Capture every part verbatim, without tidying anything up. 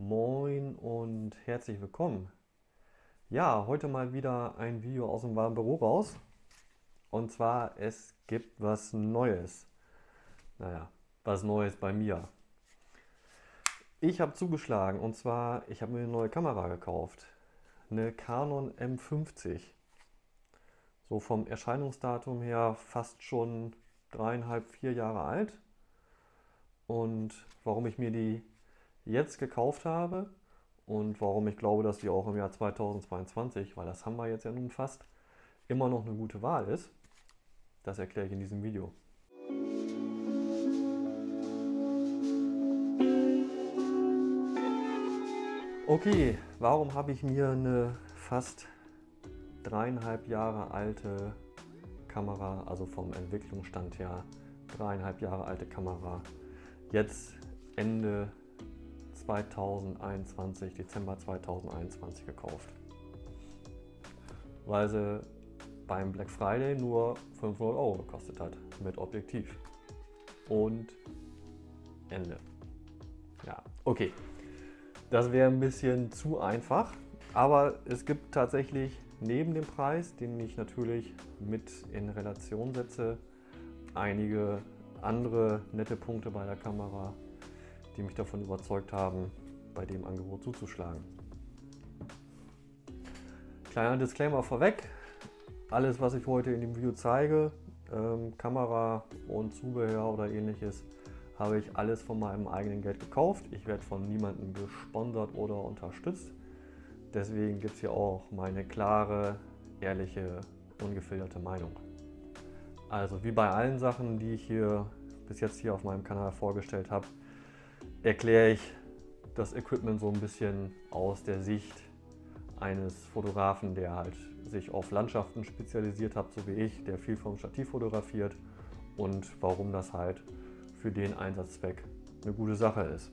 Moin und herzlich willkommen. Ja, heute mal wieder ein Video aus dem warmen Büro raus. Und zwar, es gibt was Neues. Naja, was Neues bei mir. Ich habe zugeschlagen und zwar, ich habe mir eine neue Kamera gekauft. Eine Canon M fünfzig. So vom Erscheinungsdatum her fast schon dreieinhalb, vier Jahre alt. Und warum ich mir die jetzt gekauft habe und warum ich glaube, dass die auch im Jahr zweitausendzweiundzwanzig, weil das haben wir jetzt ja nun fast, immer noch eine gute Wahl ist, das erkläre ich in diesem Video. Okay, warum habe ich mir eine fast dreieinhalb Jahre alte Kamera, also vom Entwicklungsstand her dreieinhalb Jahre alte Kamera, jetzt Ende zweitausendeinundzwanzig, Dezember zweitausendeinundzwanzig gekauft, weil sie beim Black Friday nur fünfhundert Euro gekostet hat mit Objektiv und Ende. Ja, okay, das wäre ein bisschen zu einfach, aber es gibt tatsächlich neben dem Preis, den ich natürlich mit in Relation setze, einige andere nette Punkte bei der Kamera, die mich davon überzeugt haben, bei dem Angebot zuzuschlagen. Kleiner Disclaimer vorweg, alles was ich heute in dem Video zeige, ähm, Kamera und Zubehör oder ähnliches, habe ich alles von meinem eigenen Geld gekauft. Ich werde von niemandem gesponsert oder unterstützt. Deswegen gibt es hier auch meine klare, ehrliche, ungefilterte Meinung. Also wie bei allen Sachen, die ich hier bis jetzt hier auf meinem Kanal vorgestellt habe, erkläre ich das Equipment so ein bisschen aus der Sicht eines Fotografen, der halt sich auf Landschaften spezialisiert hat, so wie ich, der viel vom Stativ fotografiert und warum das halt für den Einsatzzweck eine gute Sache ist.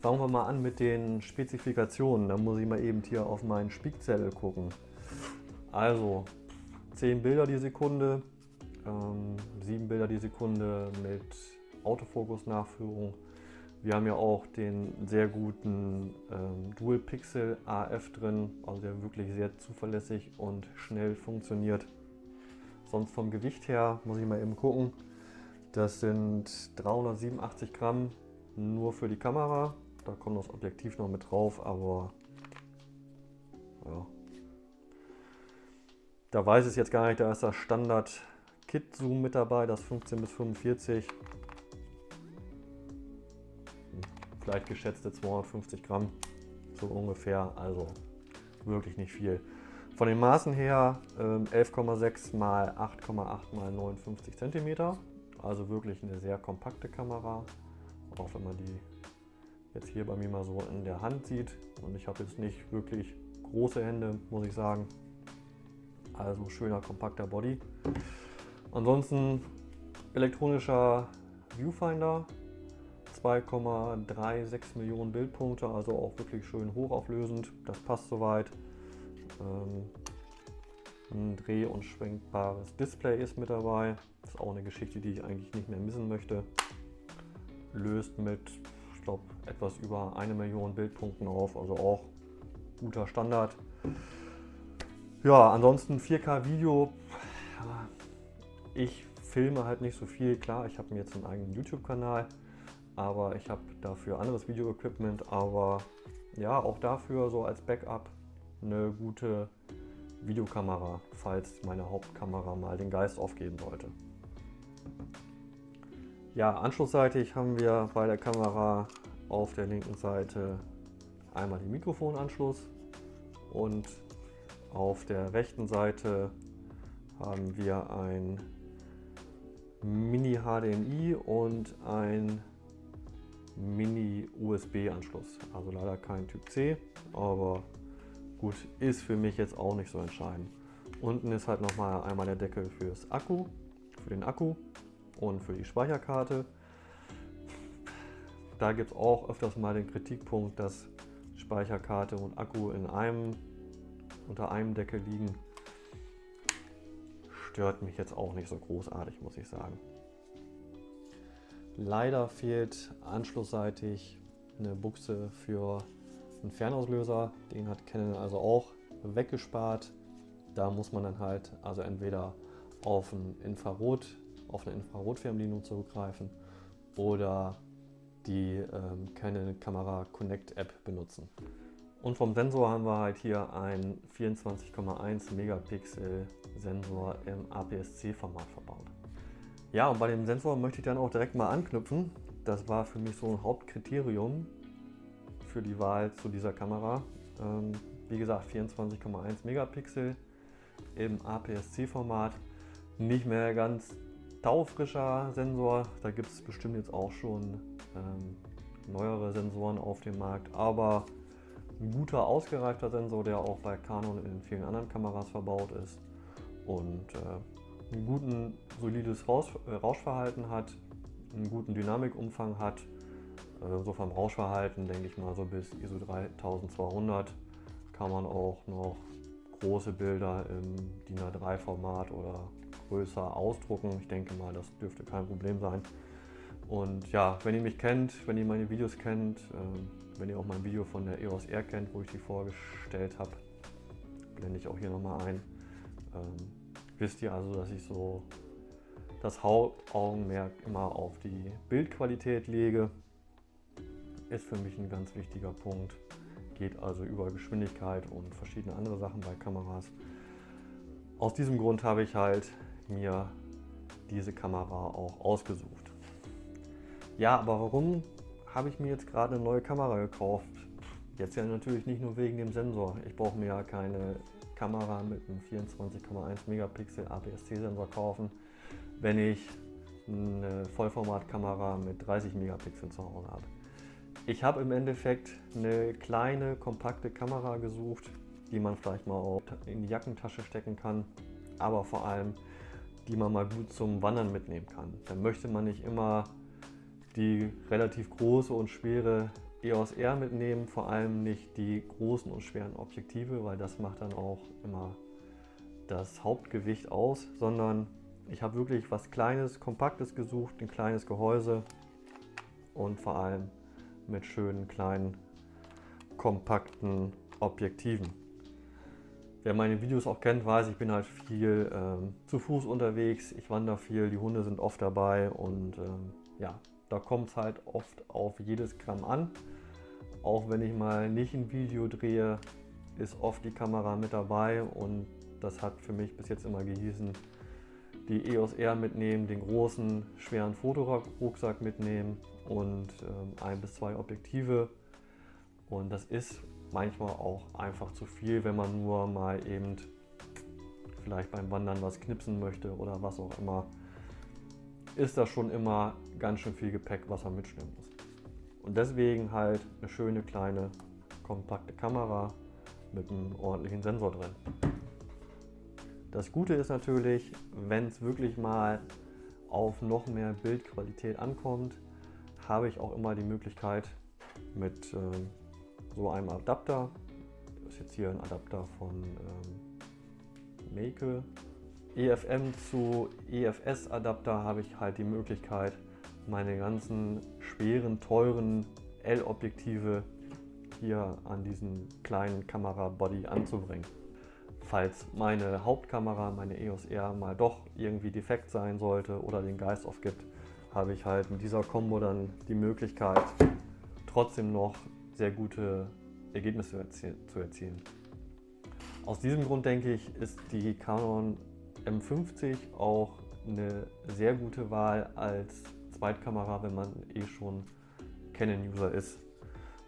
Fangen wir mal an mit den Spezifikationen, da muss ich mal eben hier auf meinen Spickzettel gucken. Also zehn Bilder die Sekunde, ähm, sieben Bilder die Sekunde mit Autofokus-Nachführung. Wir haben ja auch den sehr guten ähm, Dual Pixel A F drin, also der wirklich sehr zuverlässig und schnell funktioniert. Sonst vom Gewicht her muss ich mal eben gucken. Das sind dreihundertsiebenundachtzig Gramm nur für die Kamera. Da kommt das Objektiv noch mit drauf, aber ja. Da weiß ich es jetzt gar nicht, da ist das Standard Kit Zoom mit dabei, das fünfzehn bis fünfundvierzig. Vielleicht geschätzte zweihundertfünfzig Gramm, so ungefähr, also wirklich nicht viel. Von den Maßen her elf Komma sechs mal acht Komma acht mal neunundfünfzig Zentimeter, also wirklich eine sehr kompakte Kamera, auch wenn man die jetzt hier bei mir mal so in der Hand sieht. Und ich habe jetzt nicht wirklich große Hände, muss ich sagen, also schöner kompakter Body. Ansonsten elektronischer Viewfinder, zwei Komma sechsunddreißig Millionen Bildpunkte, also auch wirklich schön hochauflösend, das passt soweit. Ähm, ein dreh- und schwenkbares Display ist mit dabei, ist auch eine Geschichte, die ich eigentlich nicht mehr missen möchte. Löst mit, ich glaube, etwas über eine Million Bildpunkten auf, also auch guter Standard. Ja, ansonsten vier K Video, ich filme halt nicht so viel, klar, ich habe mir jetzt einen eigenen YouTube-Kanal. Aber ich habe dafür anderes Video-Equipment, aber ja, auch dafür so als Backup eine gute Videokamera, falls meine Hauptkamera mal den Geist aufgeben sollte. Ja, anschlussseitig haben wir bei der Kamera auf der linken Seite einmal den Mikrofonanschluss und auf der rechten Seite haben wir ein Mini H D M I und ein Mini U S B Anschluss, also leider kein Typ C, aber gut, ist für mich jetzt auch nicht so entscheidend. Unten ist halt nochmal einmal der Deckel fürs Akku, für den Akku und für die Speicherkarte. Da gibt es auch öfters mal den Kritikpunkt, dass Speicherkarte und Akku in einem, unter einem Deckel liegen. Stört mich jetzt auch nicht so großartig, muss ich sagen. Leider fehlt anschlussseitig eine Buchse für einen Fernauslöser. Den hat Canon also auch weggespart. Da muss man dann halt also entweder auf ein Infrarot, auf eine Infrarotfernbedienung zurückgreifen oder die ähm, Canon Kamera Connect App benutzen. Und vom Sensor haben wir halt hier einen vierundzwanzig Komma eins Megapixel Sensor im A P S C Format verbaut. Ja, und bei dem Sensor möchte ich dann auch direkt mal anknüpfen. Das war für mich so ein Hauptkriterium für die Wahl zu dieser Kamera. Ähm, wie gesagt, vierundzwanzig Komma eins Megapixel im A P S C Format. Nicht mehr ganz taufrischer Sensor, da gibt es bestimmt jetzt auch schon ähm, neuere Sensoren auf dem Markt, aber ein guter, ausgereifter Sensor, der auch bei Canon und in vielen anderen Kameras verbaut ist und äh, ein guten, solides Rausch, äh, Rauschverhalten hat, einen guten Dynamikumfang hat, äh, so vom Rauschverhalten denke ich mal so bis I S O dreitausendzweihundert kann man auch noch große Bilder im D I N A drei Format oder größer ausdrucken. Ich denke mal, das dürfte kein Problem sein. Und ja, wenn ihr mich kennt, wenn ihr meine Videos kennt, äh, wenn ihr auch mein Video von der E O S R kennt, wo ich die vorgestellt habe, blende ich auch hier nochmal ein. Ähm, wisst ihr also, dass ich so das Hauptaugenmerk immer auf die Bildqualität lege. Ist für mich ein ganz wichtiger Punkt. Geht also über Geschwindigkeit und verschiedene andere Sachen bei Kameras. Aus diesem Grund habe ich halt mir diese Kamera auch ausgesucht. Ja, aber warum habe ich mir jetzt gerade eine neue Kamera gekauft? Jetzt ja natürlich nicht nur wegen dem Sensor. Ich brauche mir ja keine Kamera mit einem vierundzwanzig Komma eins Megapixel A P S C Sensor kaufen, wenn ich eine Vollformatkamera mit dreißig Megapixel zu Hause habe. Ich habe im Endeffekt eine kleine, kompakte Kamera gesucht, die man vielleicht mal auch in die Jackentasche stecken kann, aber vor allem, die man mal gut zum Wandern mitnehmen kann. Dann möchte man nicht immer die relativ große und schwere E O S R mitnehmen, vor allem nicht die großen und schweren Objektive, weil das macht dann auch immer das Hauptgewicht aus, sondern ich habe wirklich was Kleines, Kompaktes gesucht, ein kleines Gehäuse und vor allem mit schönen, kleinen, kompakten Objektiven. Wer meine Videos auch kennt, weiß, ich bin halt viel ähm, zu Fuß unterwegs, ich wandere viel, die Hunde sind oft dabei und ähm, ja, da kommt es halt oft auf jedes Gramm an. Auch wenn ich mal nicht ein Video drehe, ist oft die Kamera mit dabei und das hat für mich bis jetzt immer gehießen, die E O S R mitnehmen, den großen, schweren Fotorucksack mitnehmen und ähm, ein bis zwei Objektive und das ist manchmal auch einfach zu viel, wenn man nur mal eben vielleicht beim Wandern was knipsen möchte oder was auch immer, ist das schon immer ganz schön viel Gepäck, was man mitschwimmen muss. Und deswegen halt eine schöne, kleine, kompakte Kamera mit einem ordentlichen Sensor drin. Das Gute ist natürlich, wenn es wirklich mal auf noch mehr Bildqualität ankommt, habe ich auch immer die Möglichkeit mit ähm, so einem Adapter, das ist jetzt hier ein Adapter von ähm, Make, E F M zu E F S Adapter, habe ich halt die Möglichkeit, meine ganzen schweren, teuren L-Objektive hier an diesen kleinen Kamera-Body anzubringen. Falls meine Hauptkamera, meine E O S R, mal doch irgendwie defekt sein sollte oder den Geist aufgibt, habe ich halt mit dieser Kombo dann die Möglichkeit, trotzdem noch sehr gute Ergebnisse erzie- zu erzielen. Aus diesem Grund denke ich, ist die Canon M fünfzig auch eine sehr gute Wahl als Zweitkamera, wenn man eh schon Canon-User ist.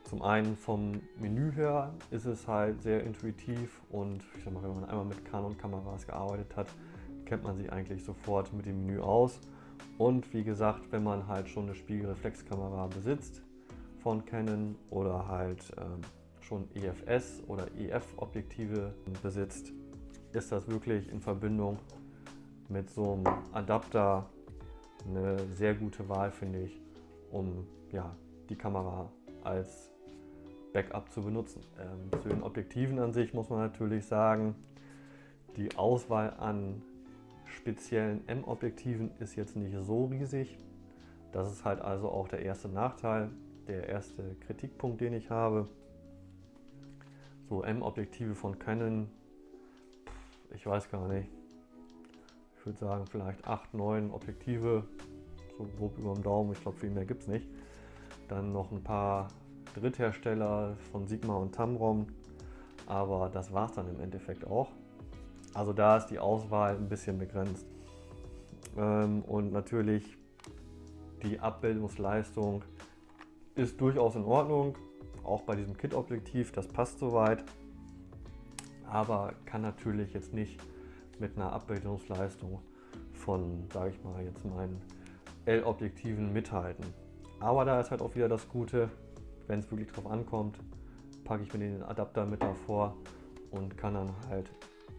Zum einen vom Menü her ist es halt sehr intuitiv und ich sag mal, wenn man einmal mit Canon-Kameras gearbeitet hat, kennt man sich eigentlich sofort mit dem Menü aus. Und wie gesagt, wenn man halt schon eine Spiegelreflexkamera besitzt, von Canon oder halt ähm, schon E F S oder E F-Objektive besitzt, ist das wirklich in Verbindung mit so einem Adapter eine sehr gute Wahl, finde ich, um ja, die Kamera als Backup zu benutzen. Ähm, zu den Objektiven an sich muss man natürlich sagen, die Auswahl an speziellen M-Objektiven ist jetzt nicht so riesig. Das ist halt also auch der erste Nachteil. der erste Kritikpunkt, den ich habe. So M-Objektive von Canon, ich weiß gar nicht, ich würde sagen vielleicht acht, neun Objektive, so grob über dem Daumen, ich glaube viel mehr gibt es nicht. Dann noch ein paar Dritthersteller von Sigma und Tamron, aber das war es dann im Endeffekt auch. Also da ist die Auswahl ein bisschen begrenzt. Und natürlich die Abbildungsleistung ist durchaus in Ordnung, auch bei diesem Kit-Objektiv, das passt soweit, aber kann natürlich jetzt nicht mit einer Abbildungsleistung von, sage ich mal, jetzt meinen L-Objektiven mithalten. Aber da ist halt auch wieder das Gute, wenn es wirklich drauf ankommt, packe ich mir den Adapter mit davor und kann dann halt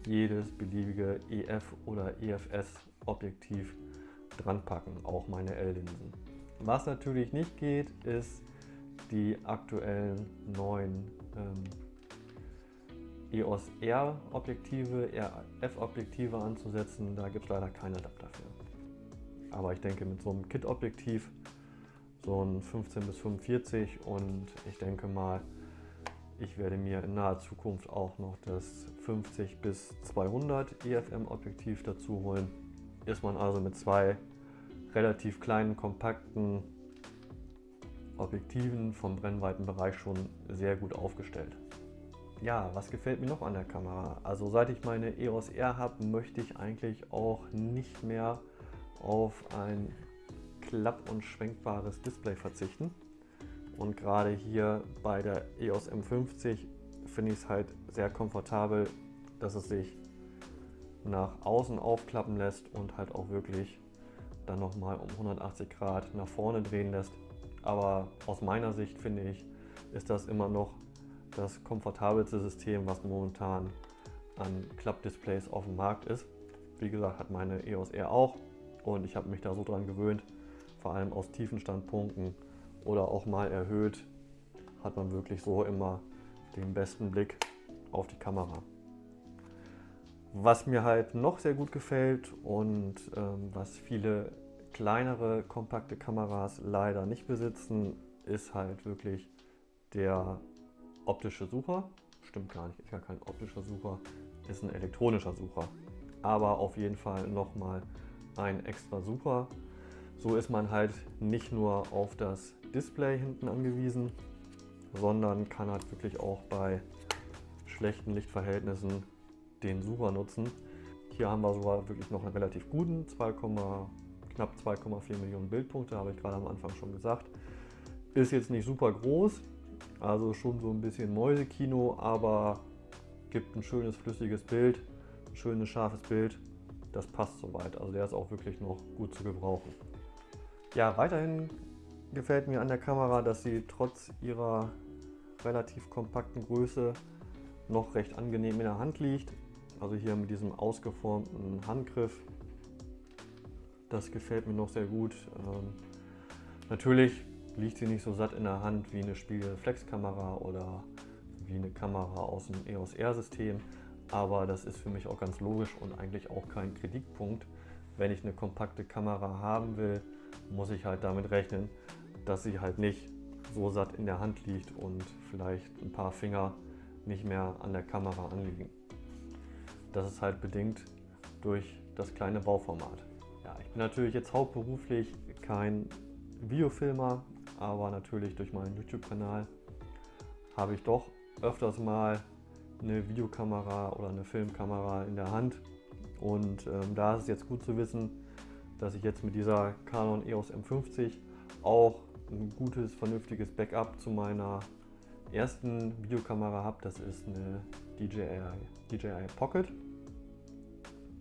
jedes beliebige E F oder E F/S Objektiv dran packen, auch meine L-Linsen. Was natürlich nicht geht, ist die aktuellen neuen ähm, E O S R Objektive, R F Objektive anzusetzen. Da gibt es leider keinen Adapter für. Aber ich denke, mit so einem Kit Objektiv, so ein fünfzehn bis fünfundvierzig, und ich denke mal, ich werde mir in naher Zukunft auch noch das fünfzig bis zweihundert E F M Objektiv dazu holen. Ist man also mit zwei relativ kleinen, kompakten Objektiven vom Brennweitenbereich schon sehr gut aufgestellt. Ja, was gefällt mir noch an der Kamera? Also seit ich meine E O S R habe, möchte ich eigentlich auch nicht mehr auf ein klapp- und schwenkbares Display verzichten. Und gerade hier bei der E O S M fünfzig finde ich es halt sehr komfortabel, dass es sich nach außen aufklappen lässt und halt auch wirklich dann nochmal um hundertachtzig Grad nach vorne drehen lässt. Aber aus meiner Sicht finde ich, ist das immer noch das komfortabelste System, was momentan an Klappdisplays auf dem Markt ist. Wie gesagt, hat meine E O S R auch, und ich habe mich da so dran gewöhnt, vor allem aus tiefen Standpunkten oder auch mal erhöht, hat man wirklich so immer den besten Blick auf die Kamera. Was mir halt noch sehr gut gefällt und ähm, was viele kleinere, kompakte Kameras leider nicht besitzen, ist halt wirklich der optische Sucher. Stimmt gar nicht, ist gar kein optischer Sucher, ist ein elektronischer Sucher. Aber auf jeden Fall nochmal ein extra Sucher. So ist man halt nicht nur auf das Display hinten angewiesen, sondern kann halt wirklich auch bei schlechten Lichtverhältnissen den Sucher nutzen. Hier haben wir sogar wirklich noch einen relativ guten, knapp zwei Komma vier Millionen Bildpunkte, habe ich gerade am Anfang schon gesagt. Ist jetzt nicht super groß, also schon so ein bisschen Mäusekino, aber gibt ein schönes flüssiges Bild, ein schönes scharfes Bild, das passt soweit. Also der ist auch wirklich noch gut zu gebrauchen. Ja, weiterhin gefällt mir an der Kamera, dass sie trotz ihrer relativ kompakten Größe noch recht angenehm in der Hand liegt. Also hier mit diesem ausgeformten Handgriff. Das gefällt mir noch sehr gut. Ähm, natürlich liegt sie nicht so satt in der Hand wie eine Spiegelreflexkamera oder wie eine Kamera aus dem E O S R-System. Aber das ist für mich auch ganz logisch und eigentlich auch kein Kritikpunkt. Wenn ich eine kompakte Kamera haben will, muss ich halt damit rechnen, dass sie halt nicht so satt in der Hand liegt und vielleicht ein paar Finger nicht mehr an der Kamera anliegen. Das ist halt bedingt durch das kleine Bauformat. Ja, ich bin natürlich jetzt hauptberuflich kein Videofilmer, aber natürlich durch meinen YouTube-Kanal habe ich doch öfters mal eine Videokamera oder eine Filmkamera in der Hand. Und ähm, da ist es jetzt gut zu wissen, dass ich jetzt mit dieser Canon E O S M fünfzig auch ein gutes, vernünftiges Backup zu meiner ersten Videokamera habe. Das ist eine D J I, D J I Pocket.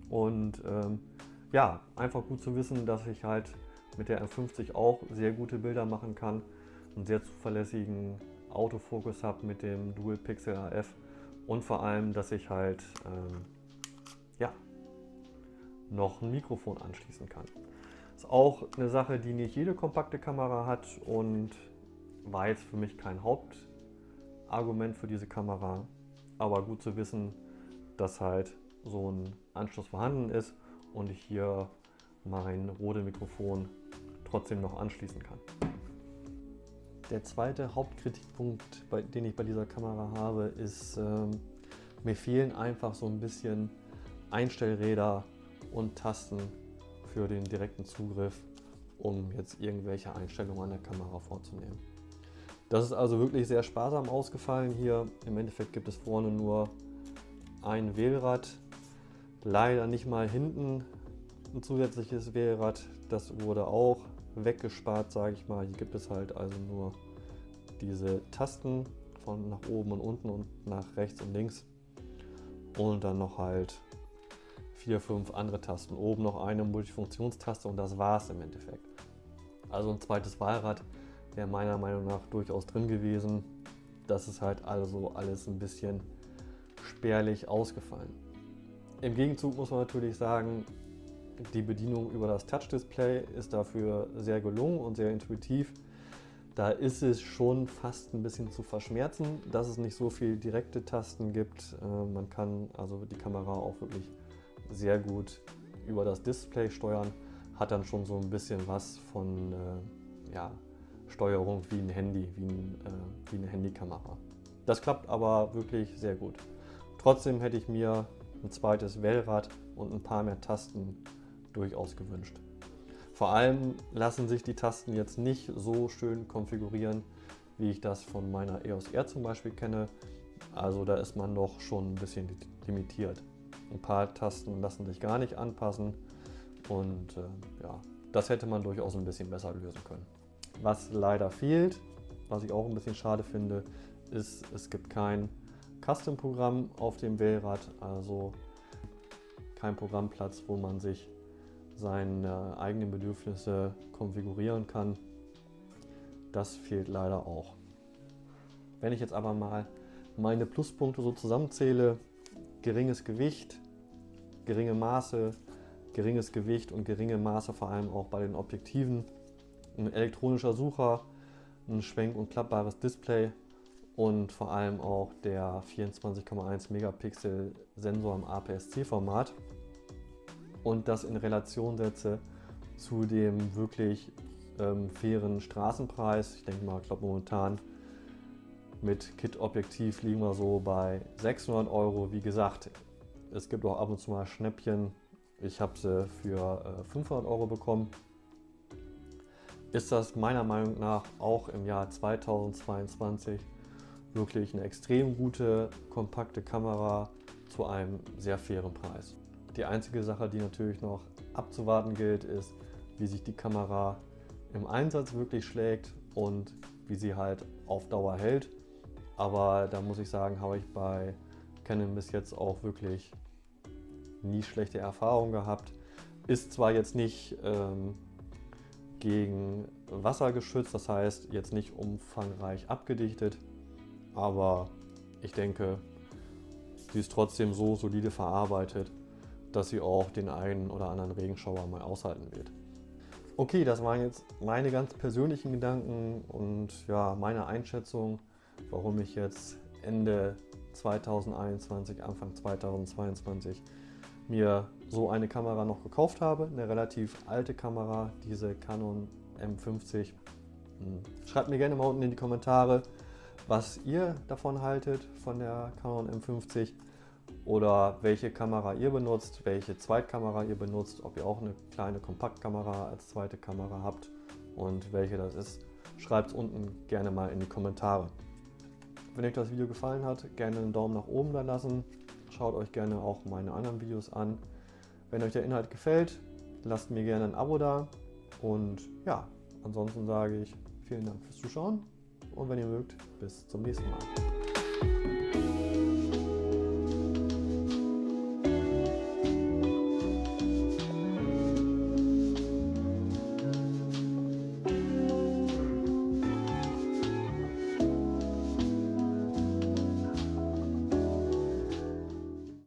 Und ähm, ja, einfach gut zu wissen, dass ich halt mit der M fünfzig auch sehr gute Bilder machen kann, einen sehr zuverlässigen Autofokus habe mit dem Dual Pixel A F und vor allem, dass ich halt ähm, ja, noch ein Mikrofon anschließen kann. Ist auch eine Sache, die nicht jede kompakte Kamera hat und war jetzt für mich kein Hauptargument für diese Kamera, aber gut zu wissen, dass halt so ein Anschluss vorhanden ist und ich hier mein Rode Mikrofon trotzdem noch anschließen kann. Der zweite Hauptkritikpunkt, bei, den ich bei dieser Kamera habe, ist, ähm, mir fehlen einfach so ein bisschen Einstellräder und Tasten für den direkten Zugriff, um jetzt irgendwelche Einstellungen an der Kamera vorzunehmen. Das ist also wirklich sehr sparsam ausgefallen hier. Im Endeffekt gibt es vorne nur ein Wählrad, leider nicht mal hinten ein zusätzliches Wählrad. Das wurde auch weggespart, sage ich mal. Hier gibt es halt also nur diese Tasten von nach oben und unten und nach rechts und links. Und dann noch halt vier, fünf andere Tasten. Oben noch eine Multifunktionstaste und das war's im Endeffekt. Also ein zweites Wahlrad wäre meiner Meinung nach durchaus drin gewesen. Das ist halt also alles ein bisschen spärlich ausgefallen. Im Gegenzug muss man natürlich sagen, die Bedienung über das Touch-Display ist dafür sehr gelungen und sehr intuitiv. Da ist es schon fast ein bisschen zu verschmerzen, dass es nicht so viel direkte Tasten gibt. Man kann also die Kamera auch wirklich sehr gut über das Display steuern, hat dann schon so ein bisschen was von äh, ja, Steuerung wie ein Handy, wie, ein, äh, wie eine Handykamera. Das klappt aber wirklich sehr gut. Trotzdem hätte ich mir ein zweites Wählrad und ein paar mehr Tasten durchaus gewünscht. Vor allem lassen sich die Tasten jetzt nicht so schön konfigurieren, wie ich das von meiner E O S R zum Beispiel kenne. Also da ist man doch schon ein bisschen limitiert. Ein paar Tasten lassen sich gar nicht anpassen und äh, ja, das hätte man durchaus ein bisschen besser lösen können. Was leider fehlt, was ich auch ein bisschen schade finde, ist, es gibt kein Custom-Programm auf dem Wählrad, also kein Programmplatz, wo man sich seine eigenen Bedürfnisse konfigurieren kann. Das fehlt leider auch. Wenn ich jetzt aber mal meine Pluspunkte so zusammenzähle, geringes Gewicht, geringe Maße, geringes Gewicht und geringe Maße vor allem auch bei den Objektiven, ein elektronischer Sucher, ein schwenk- und klappbares Display und vor allem auch der vierundzwanzig Komma eins Megapixel Sensor im A P S C Format und das in Relation setze zu dem wirklich ähm, fairen Straßenpreis. Ich denke mal, ich glaube momentan mit Kit-Objektiv liegen wir so bei sechshundert Euro. Wie gesagt, es gibt auch ab und zu mal Schnäppchen. Ich habe sie für fünfhundert Euro bekommen. Ist das meiner Meinung nach auch im Jahr zweitausendzweiundzwanzig wirklich eine extrem gute, kompakte Kamera zu einem sehr fairen Preis. Die einzige Sache, die natürlich noch abzuwarten gilt, ist, wie sich die Kamera im Einsatz wirklich schlägt und wie sie halt auf Dauer hält. Aber da muss ich sagen, habe ich bei Canon bis jetzt auch wirklich nie schlechte Erfahrungen gehabt. Ist zwar jetzt nicht ähm, gegen Wasser geschützt, das heißt jetzt nicht umfangreich abgedichtet, aber ich denke, sie ist trotzdem so solide verarbeitet, dass sie auch den einen oder anderen Regenschauer mal aushalten wird. Okay, das waren jetzt meine ganz persönlichen Gedanken und ja, meine Einschätzung, warum ich jetzt Ende zweitausendeinundzwanzig, Anfang zweitausendzweiundzwanzig mir so eine Kamera noch gekauft habe. Eine relativ alte Kamera, diese Canon M fünfzig. Schreibt mir gerne mal unten in die Kommentare, was ihr davon haltet, von der Canon M fünfzig oder welche Kamera ihr benutzt, welche Zweitkamera ihr benutzt, ob ihr auch eine kleine Kompaktkamera als zweite Kamera habt und welche das ist. Schreibt es unten gerne mal in die Kommentare. Wenn euch das Video gefallen hat, gerne einen Daumen nach oben da lassen. Schaut euch gerne auch meine anderen Videos an. Wenn euch der Inhalt gefällt, lasst mir gerne ein Abo da. Und ja, ansonsten sage ich vielen Dank fürs Zuschauen und wenn ihr mögt, bis zum nächsten Mal.